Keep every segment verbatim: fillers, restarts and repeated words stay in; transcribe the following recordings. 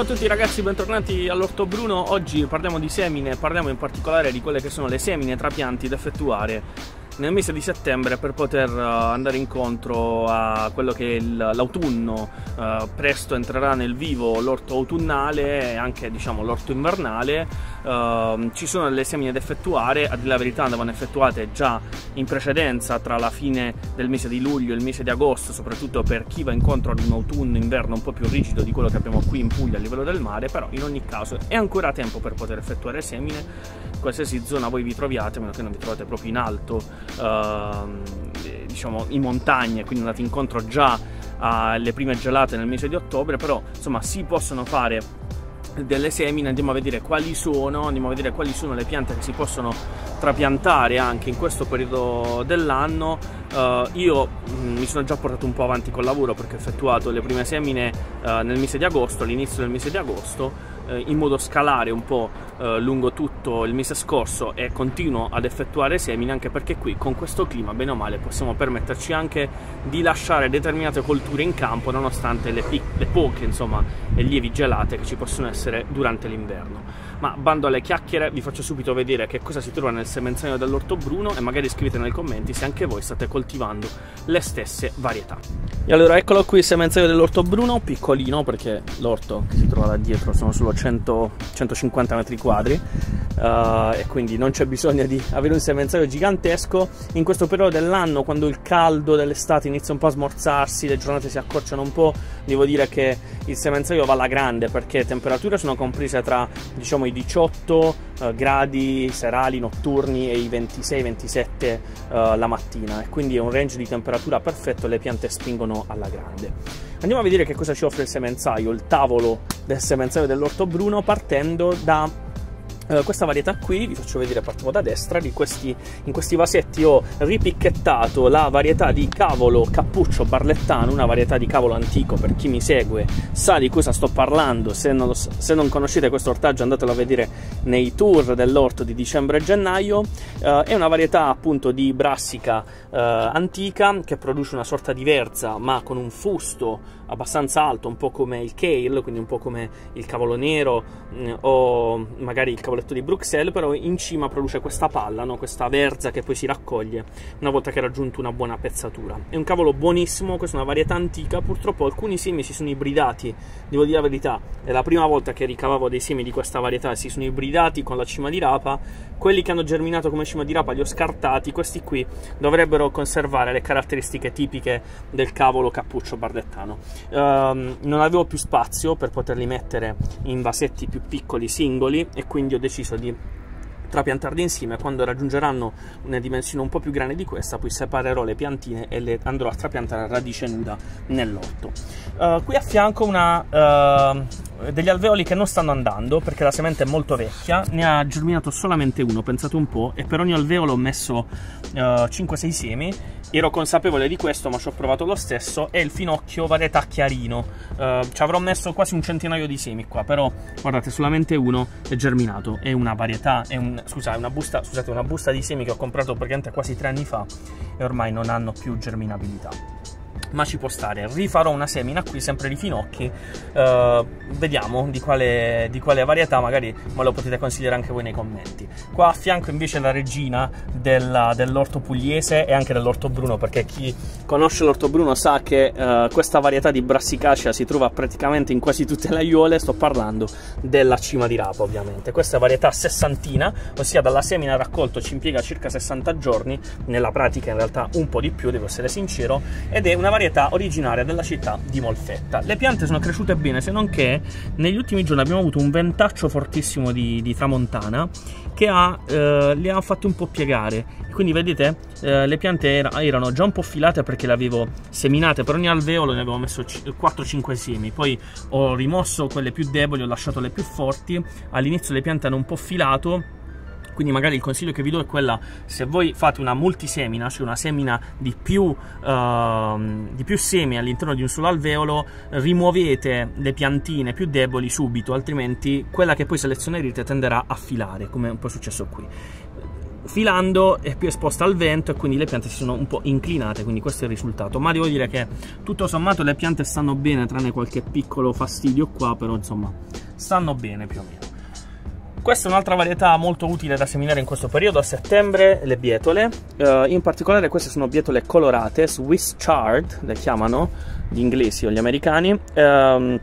Ciao a tutti ragazzi, bentornati all'Orto Bruno. Oggi parliamo di semine, parliamo in particolare di quelle che sono le semine tra pianti da effettuare nel mese di settembre per poter andare incontro a quello che è l'autunno. Eh, presto entrerà nel vivo l'orto autunnale e anche diciamo l'orto invernale. Eh, ci sono delle semine da effettuare, a dire la verità andavano effettuate già in precedenza tra la fine del mese di luglio e il mese di agosto, soprattutto per chi va incontro ad un autunno-inverno un po' più rigido di quello che abbiamo qui in Puglia a livello del mare, però in ogni caso è ancora tempo per poter effettuare semine, in qualsiasi zona voi vi troviate, a meno che non vi trovate proprio in alto. Uh, diciamo in montagna, quindi andate incontro già alle prime gelate nel mese di ottobre, però insomma si possono fare delle semine. Andiamo a vedere quali sono, andiamo a vedere quali sono le piante che si possono trapiantare anche in questo periodo dell'anno. Uh, io mh, mi sono già portato un po' avanti col lavoro perché ho effettuato le prime semine uh, nel mese di agosto, all'inizio del mese di agosto, in modo scalare un po' eh, lungo tutto il mese scorso, e continuo ad effettuare semine anche perché qui con questo clima bene o male possiamo permetterci anche di lasciare determinate colture in campo nonostante le, le poche insomma e lievi gelate che ci possono essere durante l'inverno. Ma bando alle chiacchiere, vi faccio subito vedere che cosa si trova nel semenzaio dell'Orto Bruno e magari scrivete nei commenti se anche voi state coltivando le stesse varietà. E allora eccolo qui il semenzaio dell'Orto Bruno, piccolino perché l'orto che si trova là dietro sono solo cento centocinquanta metri quadri, uh, e quindi non c'è bisogno di avere un semenzaio gigantesco in questo periodo dell'anno, quando il caldo dell'estate inizia un po' a smorzarsi, le giornate si accorciano un po'. Devo dire che il semenzaio va alla grande perché le temperature sono comprise tra diciamo i diciotto uh, gradi serali notturni e i ventisei ventisette uh, la mattina, e quindi è un range di temperatura perfetto, le piante spingono alla grande. Andiamo a vedere che cosa ci offre il semenzaio, il tavolo del semenzaio dell'Orto Bruno, partendo da eh, questa varietà qui. Vi faccio vedere, partiamo da destra. Di questi, in questi vasetti ho ripicchettato la varietà di Cavolo Cappuccio Barlettano, una varietà di cavolo antico. Per chi mi segue sa di cosa sto parlando, se non, lo, se non conoscete questo ortaggio andatelo a vedere nei tour dell'orto di dicembre e gennaio. Eh, è una varietà appunto di brassica eh, antica che produce una sorta di verza ma con un fusto abbastanza alto, un po' come il kale, quindi un po' come il cavolo nero mh, o magari il cavoletto di Bruxelles, però in cima produce questa palla, no? Questa verza che poi si raccoglie una volta che ha raggiunto una buona pezzatura. È un cavolo buonissimo, questa è una varietà antica, purtroppo alcuni semi si sono ibridati, devo dire la verità, è la prima volta che ricavavo dei semi di questa varietà, si sono ibridati con la cima di rapa, quelli che hanno germinato come cima di rapa li ho scartati, questi qui dovrebbero conservare le caratteristiche tipiche del cavolo Cappuccio Barlettano. Um, non avevo più spazio per poterli mettere in vasetti più piccoli singoli, e quindi ho deciso di trapiantarli insieme. Quando raggiungeranno una dimensione un po' più grande di questa, poi separerò le piantine e le andrò a trapiantare a radice nuda nell'orto. Uh, qui a fianco una, uh, degli alveoli che non stanno andando perché la semente è molto vecchia, ne ha germinato solamente uno, pensate un po', e per ogni alveolo ho messo uh, cinque sei semi. Ero consapevole di questo, ma ci ho provato lo stesso. È il finocchio varietà chiarino. Eh, ci avrò messo quasi un centinaio di semi qua, però guardate, solamente uno è germinato. È una varietà, è un, scusa, è una busta, scusate, una busta di semi che ho comprato praticamente quasi tre anni fa e ormai non hanno più germinabilità. Ma ci può stare. Rifarò una semina qui, sempre di finocchi. Eh, vediamo di quale, di quale varietà, magari me lo potete consigliare anche voi nei commenti. Qua a fianco invece la regina dell'orto dell pugliese e anche dell'Orto Bruno, perché chi conosce l'Orto Bruno sa che eh, questa varietà di brassicacea si trova praticamente in quasi tutte le aiuole. Sto parlando della cima di rapa, ovviamente. Questa è varietà sessantina, ossia dalla semina al raccolto ci impiega circa sessanta giorni, nella pratica in realtà un po' di più, devo essere sincero, ed è una varietà varietà originaria della città di Molfetta. Le piante sono cresciute bene, se non che negli ultimi giorni abbiamo avuto un ventaccio fortissimo di, di tramontana che ha, eh, le ha fatte un po' piegare, quindi vedete eh, le piante era, erano già un po' filate perché le avevo seminate, per ogni alveolo ne avevo messo quattro cinque semi, poi ho rimosso quelle più deboli, ho lasciato le più forti. All'inizio le piante hanno un po' filato, quindi magari il consiglio che vi do è quella, se voi fate una multisemina, cioè una semina di più, eh, di più semi all'interno di un solo alveolo, rimuovete le piantine più deboli subito, altrimenti quella che poi selezionerete tenderà a filare, come è un po' successo qui. filando è più esposta al vento e quindi le piante si sono un po' inclinate, quindi questo è il risultato. Ma devo dire che tutto sommato le piante stanno bene, tranne qualche piccolo fastidio qua, però insomma stanno bene più o meno. Questa è un'altra varietà molto utile da seminare in questo periodo, a settembre, le bietole. Uh, in particolare queste sono bietole colorate, Swiss Chard le chiamano gli inglesi o gli americani, um,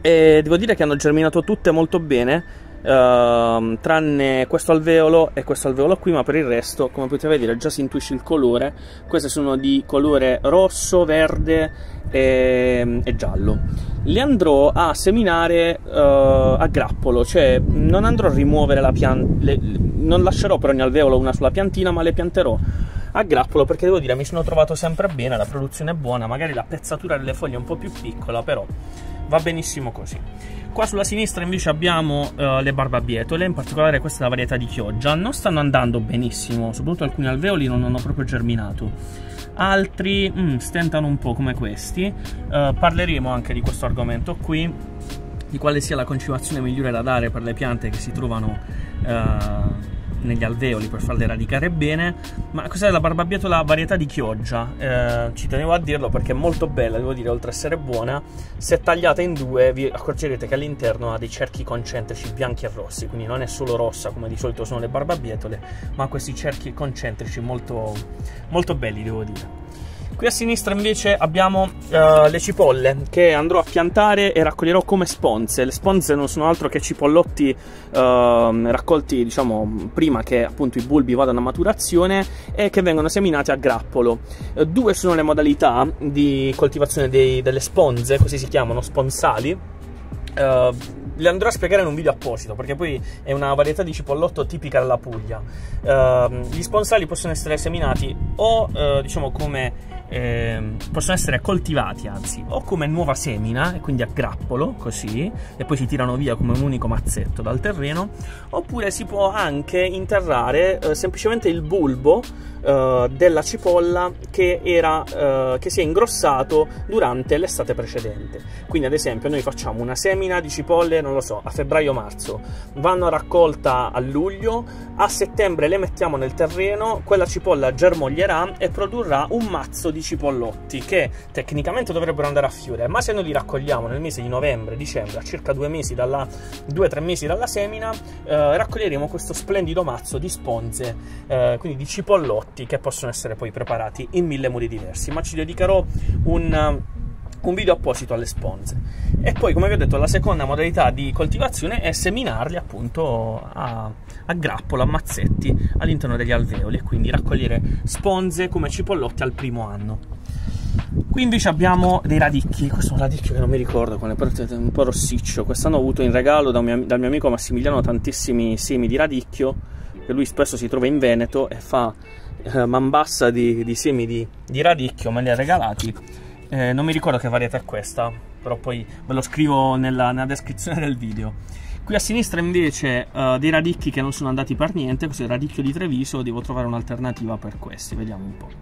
e devo dire che hanno germinato tutte molto bene, Uh, tranne questo alveolo e questo alveolo qui, ma per il resto, come potete vedere, già si intuisce il colore. Queste sono di colore rosso, verde e, e giallo. Le andrò a seminare uh, a grappolo, cioè non andrò a rimuovere la pianta, le, non lascerò per ogni alveolo una sola piantina, ma le pianterò a grappolo, perché devo dire mi sono trovato sempre bene, la produzione è buona, magari la pezzatura delle foglie è un po' più piccola, però va benissimo così. Qua sulla sinistra invece abbiamo uh, le barbabietole, in particolare questa è la varietà di Chioggia. Non stanno andando benissimo, soprattutto alcuni alveoli non hanno proprio germinato, altri mm, stentano un po', come questi. Uh, parleremo anche di questo argomento qui, di quale sia la concimazione migliore da dare per le piante che si trovano uh, negli alveoli per farle radicare bene. Ma cos'è la barbabietola varietà di Chioggia? Eh, ci tenevo a dirlo perché è molto bella, devo dire, oltre a essere buona. Se tagliata in due vi accorgerete che all'interno ha dei cerchi concentrici bianchi e rossi, quindi non è solo rossa come di solito sono le barbabietole, ma questi cerchi concentrici molto, molto belli, devo dire. Qui a sinistra invece abbiamo uh, le cipolle, che andrò a piantare e raccoglierò come sponze. Le sponze non sono altro che cipollotti uh, raccolti, diciamo, prima che appunto i bulbi vadano a maturazione, e che vengono seminati a grappolo. Uh, due sono le modalità di coltivazione dei, delle sponze, così si chiamano, sponsali. Uh, Le andrò a spiegare in un video apposito, perché poi è una varietà di cipollotto tipica della Puglia. Uh, gli sponsali possono essere seminati o uh, diciamo come eh, possono essere coltivati, anzi, o come nuova semina, e quindi a grappolo così, e poi si tirano via come un unico mazzetto dal terreno, oppure si può anche interrare uh, semplicemente il bulbo uh, della cipolla che, era, uh, che si è ingrossato durante l'estate precedente. Quindi ad esempio noi facciamo una semina di cipolle, non lo so, a febbraio-marzo, vanno a raccolta a luglio, a settembre le mettiamo nel terreno, quella cipolla germoglierà e produrrà un mazzo di cipollotti che tecnicamente dovrebbero andare a fiore, ma se noi li raccogliamo nel mese di novembre-dicembre, a circa due mesi dalla, due, tre mesi dalla semina, eh, raccoglieremo questo splendido mazzo di sponze, eh, quindi di cipollotti, che possono essere poi preparati in mille modi diversi, ma ci dedicherò un... un video apposito alle sponze. E poi, come vi ho detto, la seconda modalità di coltivazione è seminarli appunto a, a grappolo, a mazzetti all'interno degli alveoli, e quindi raccogliere sponze come cipollotti al primo anno. Qui invece abbiamo dei radicchi. Questo è un radicchio che non mi ricordo quale, però è un po' rossiccio. Quest'anno ho avuto in regalo da mio, dal mio amico Massimiliano tantissimi semi di radicchio, che lui spesso si trova in Veneto e fa eh, manbassa di, di semi di, di radicchio. Me li ha regalati. Eh, non mi ricordo che varietà è questa, però poi ve lo scrivo nella, nella descrizione del video. Qui a sinistra invece uh, dei radicchi che non sono andati per niente. Questo è il radicchio di Treviso, devo trovare un'alternativa per questi, vediamo un po'.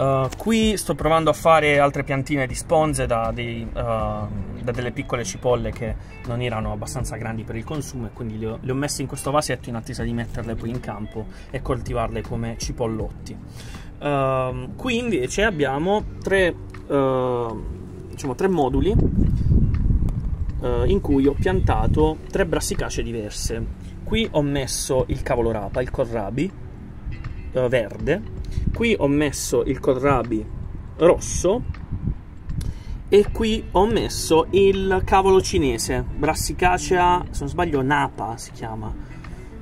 Uh, qui sto provando a fare altre piantine di sponze da, dei, uh, da delle piccole cipolle che non erano abbastanza grandi per il consumo, e quindi le ho, le ho messe in questo vasetto in attesa di metterle poi in campo e coltivarle come cipollotti. Uh, qui invece abbiamo tre, uh, diciamo tre moduli uh, in cui ho piantato tre brassicacee diverse. Qui ho messo il cavolo rapa, il corrabi uh, verde. Qui ho messo il corrabi rosso e qui ho messo il cavolo cinese, brassicacea, se non sbaglio Napa si chiama,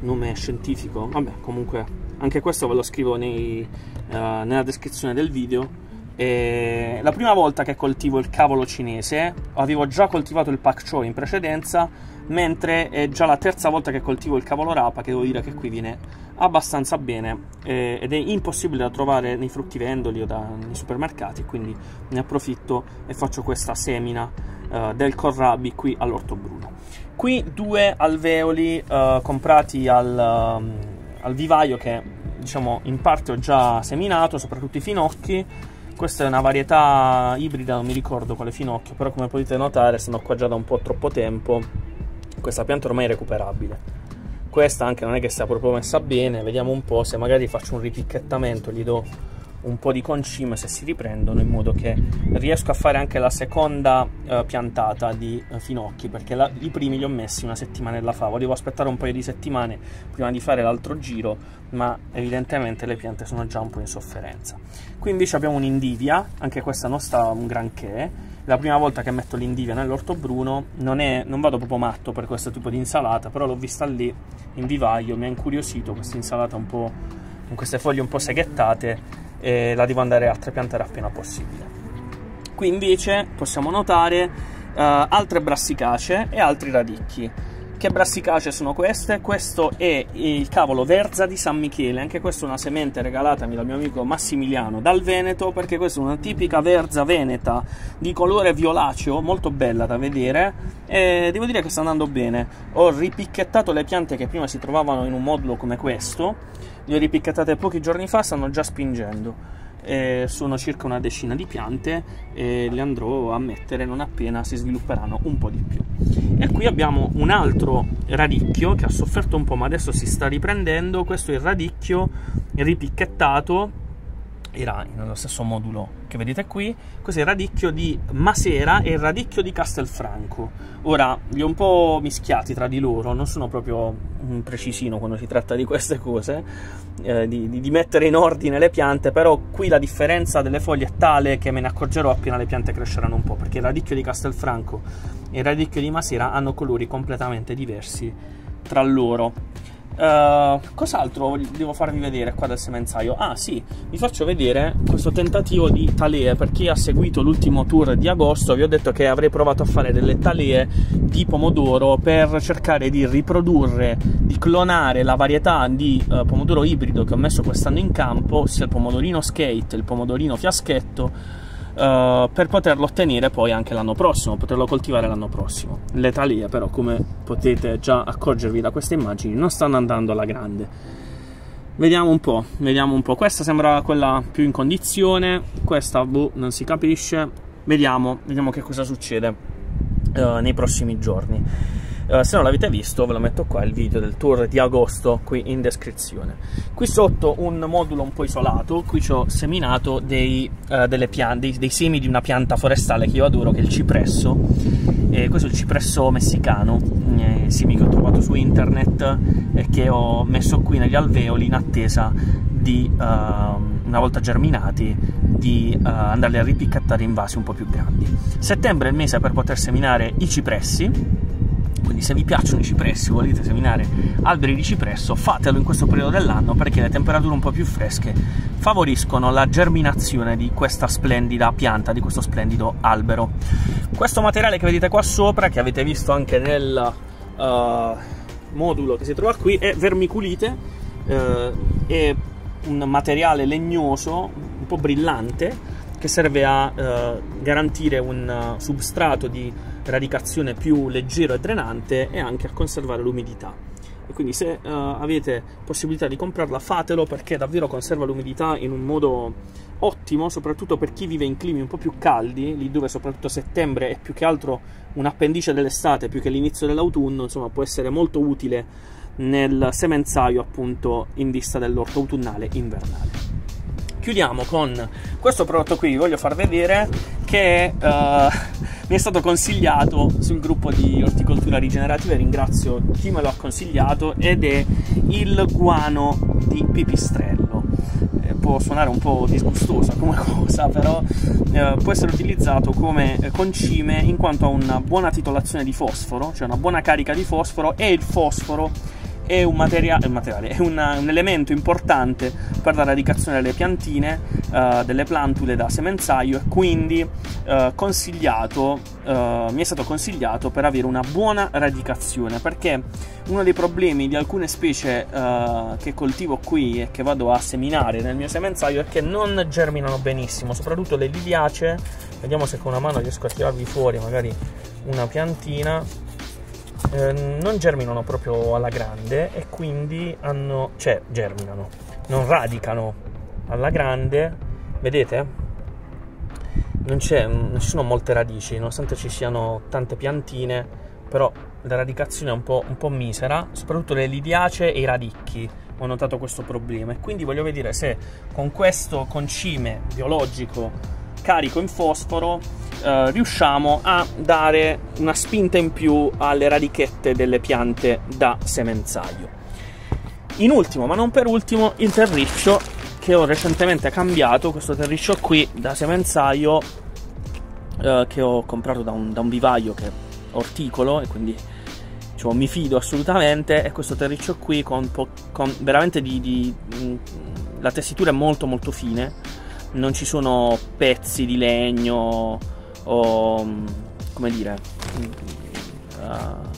nome scientifico, vabbè, comunque anche questo ve lo scrivo nei, uh, nella descrizione del video. E la prima volta che coltivo il cavolo cinese, avevo già coltivato il pak cho in precedenza, mentre è già la terza volta che coltivo il cavolo rapa, che devo dire che qui viene abbastanza bene, eh, ed è impossibile da trovare nei fruttivendoli o da, nei supermercati, quindi ne approfitto e faccio questa semina eh, del corrabi qui all'Orto Bruno. Qui due alveoli eh, comprati al, um, al vivaio, che diciamo in parte ho già seminato, soprattutto i finocchi. Questa è una varietà ibrida, non mi ricordo quale finocchio, però come potete notare sono qua già da un po' troppo tempo. Questa pianta ormai è recuperabile, Questa anche non è che sia proprio messa bene, vediamo un po' se magari faccio un ripicchettamento, gli do un po' di concime se si riprendono, in modo che riesco a fare anche la seconda eh, piantata di eh, finocchi, perché la, i primi li ho messi una settimanella fa. Volevo aspettare un paio di settimane prima di fare l'altro giro, ma evidentemente le piante sono già un po' in sofferenza. Qui invece abbiamo un'indivia, anche questa non sta un granché. La prima volta che metto l'indivia nell'orto bruno, non, è, non vado proprio matto per questo tipo di insalata, però l'ho vista lì in vivaio, mi ha incuriosito questa insalata un po' con queste foglie un po' seghettate, e la devo andare a trapiantare appena possibile. Qui invece possiamo notare uh, altre brassicacee e altri radicchi. Che brassicacee sono queste? Questo è il cavolo verza di San Michele, anche questa è una semente regalatami dal mio amico Massimiliano dal Veneto, perché questa è una tipica verza veneta di colore violaceo, molto bella da vedere, e devo dire che sta andando bene. Ho ripicchettato le piante che prima si trovavano in un modulo come questo, le ho ripicchettate pochi giorni fa, stanno già spingendo, eh, sono circa una decina di piante e le andrò a mettere non appena si svilupperanno un po' di più. E qui abbiamo un altro radicchio che ha sofferto un po', ma adesso si sta riprendendo. Questo è il radicchio ripicchettato, era nello stesso modulo che vedete qui. Questo è il radicchio di Masera e il radicchio di Castelfranco. Ora li ho un po' mischiati tra di loro, non sono proprio un precisino quando si tratta di queste cose, eh, di, di, di mettere in ordine le piante, però qui la differenza delle foglie è tale che me ne accorgerò appena le piante cresceranno un po', perché il radicchio di Castelfranco e il radicchio di Masera hanno colori completamente diversi tra loro. Uh, cos'altro devo farvi vedere qua del semenzaio? Ah sì, vi faccio vedere questo tentativo di talee. Per chi ha seguito l'ultimo tour di agosto, vi ho detto che avrei provato a fare delle talee di pomodoro per cercare di riprodurre, di clonare la varietà di uh, pomodoro ibrido che ho messo quest'anno in campo, ossia il pomodorino skate, il pomodorino fiaschetto, Uh, per poterlo ottenere poi anche l'anno prossimo, poterlo coltivare l'anno prossimo. Le talie però, come potete già accorgervi da queste immagini, non stanno andando alla grande. Vediamo un po', vediamo un po'. Questa sembra quella più in condizione, questa boh, non si capisce. Vediamo, vediamo che cosa succede uh, nei prossimi giorni. Uh, se non l'avete visto ve lo metto qua il video del tour di agosto qui in descrizione. Qui sotto un modulo un po' isolato, qui ci ho seminato dei, uh, delle piante, dei, dei semi di una pianta forestale che io adoro, che è il cipresso. Eh, questo è il cipresso messicano, eh, semi che ho trovato su internet e che ho messo qui negli alveoli in attesa di, uh, una volta germinati, di uh, andarli a ripiccattare in vasi un po' più grandi. Settembre è il mese per poter seminare i cipressi, quindi se vi piacciono i cipressi, volete seminare alberi di cipresso, fatelo in questo periodo dell'anno, perché le temperature un po' più fresche favoriscono la germinazione di questa splendida pianta, di questo splendido albero. Questo materiale che vedete qua sopra, che avete visto anche nel uh, modulo che si trova qui, è vermiculite, uh, è un materiale legnoso un po' brillante che serve a eh, garantire un substrato di radicazione più leggero e drenante, e anche a conservare l'umidità. E quindi se eh, avete possibilità di comprarla, fatelo, perché davvero conserva l'umidità in un modo ottimo, soprattutto per chi vive in climi un po' più caldi, lì dove soprattutto settembre è più che altro un appendice dell'estate più che l'inizio dell'autunno. Insomma, può essere molto utile nel semenzaio, appunto, in vista dell'orto autunnale invernale. Chiudiamo con questo prodotto qui, vi voglio far vedere, che uh, mi è stato consigliato sul gruppo di orticoltura rigenerativa, e ringrazio chi me lo ha consigliato, ed è il guano di pipistrello. Eh, può suonare un po' disgustosa come cosa, però eh, può essere utilizzato come concime, in quanto ha una buona titolazione di fosforo, cioè una buona carica di fosforo, e il fosforo è un materiale, materiale è una, un elemento importante per la radicazione delle piantine, uh, delle plantule da semenzaio, e quindi uh, consigliato, uh, mi è stato consigliato per avere una buona radicazione, perché uno dei problemi di alcune specie uh, che coltivo qui e che vado a seminare nel mio semenzaio è che non germinano benissimo, soprattutto le liliacee. Vediamo se con una mano riesco a tirarvi fuori magari una piantina. Eh, non germinano proprio alla grande, e quindi hanno, cioè germinano, non radicano alla grande, vedete? Non, non ci sono molte radici, nonostante ci siano tante piantine, però la radicazione è un po', un po' misera, soprattutto le lidiacee e i radicchi ho notato questo problema, e quindi voglio vedere se con questo concime biologico carico in fosforo eh, riusciamo a dare una spinta in più alle radichette delle piante da semenzaio. In ultimo ma non per ultimo, il terriccio che ho recentemente cambiato, questo terriccio qui da semenzaio eh, che ho comprato da un, da un vivaio che è orticolo, e quindi diciamo, mi fido assolutamente, e questo terriccio qui con, con veramente di, di, la tessitura è molto molto fine, non ci sono pezzi di legno o come dire uh,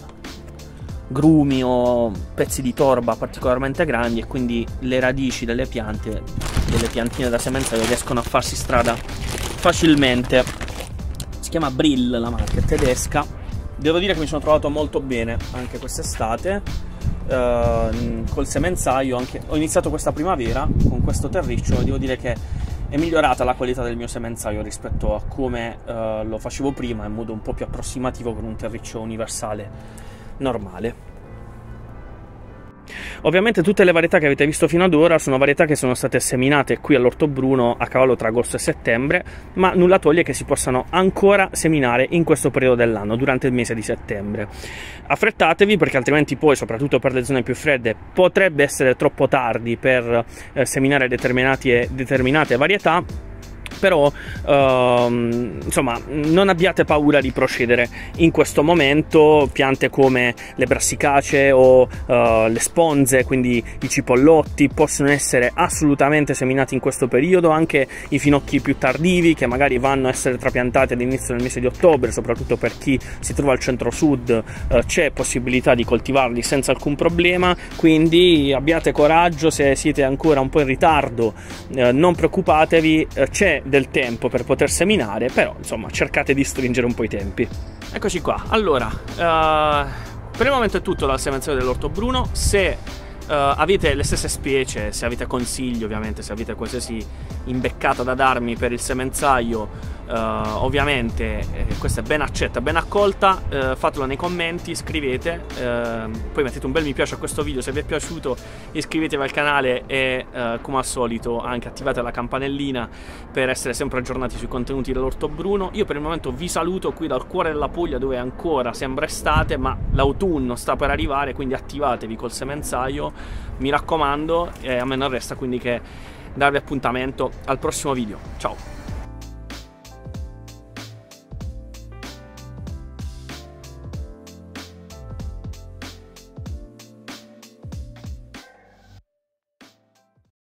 grumi o pezzi di torba particolarmente grandi, e quindi le radici delle piante, delle piantine da semenzaio, riescono a farsi strada facilmente. Si chiama Brill la marca, tedesca. Devo dire che mi sono trovato molto bene anche quest'estate uh, col semenzaio. Anche ho iniziato questa primavera con questo terriccio e devo dire che è migliorata la qualità del mio semenzaio rispetto a come eh, lo facevo prima, in modo un po' più approssimativo, con un terriccio universale normale. Ovviamente tutte le varietà che avete visto fino ad ora sono varietà che sono state seminate qui all'Orto Bruno a cavallo tra agosto e settembre, ma nulla toglie che si possano ancora seminare in questo periodo dell'anno, durante il mese di settembre. Affrettatevi, perché altrimenti poi, soprattutto per le zone più fredde, potrebbe essere troppo tardi per eh, seminare determinate, determinate varietà. Però ehm, insomma, non abbiate paura di procedere in questo momento. Piante come le brassicacee o eh, le sponze, quindi i cipollotti, possono essere assolutamente seminati in questo periodo, anche i finocchi più tardivi che magari vanno a essere trapiantati all'inizio del mese di ottobre, soprattutto per chi si trova al centro-sud eh, c'è possibilità di coltivarli senza alcun problema, quindi abbiate coraggio. Se siete ancora un po' in ritardo eh, non preoccupatevi, eh, c'è del tempo per poter seminare, però insomma cercate di stringere un po' i tempi. Eccoci qua. Allora uh, per il momento è tutto dal semenzaio dell'Orto Bruno. Se uh, avete le stesse specie, se avete consigli, ovviamente se avete qualsiasi imbeccata da darmi per il semenzaio, uh, ovviamente eh, questa è ben accetta, ben accolta, uh, fatelo nei commenti, scrivete, uh, poi mettete un bel mi piace a questo video se vi è piaciuto, iscrivetevi al canale e uh, come al solito anche attivate la campanellina per essere sempre aggiornati sui contenuti dell'Orto Bruno. Io per il momento vi saluto qui dal cuore della Puglia, dove ancora sembra estate ma l'autunno sta per arrivare, quindi attivatevi col semenzaio, mi raccomando, e a me non resta quindi che darvi appuntamento al prossimo video. Ciao!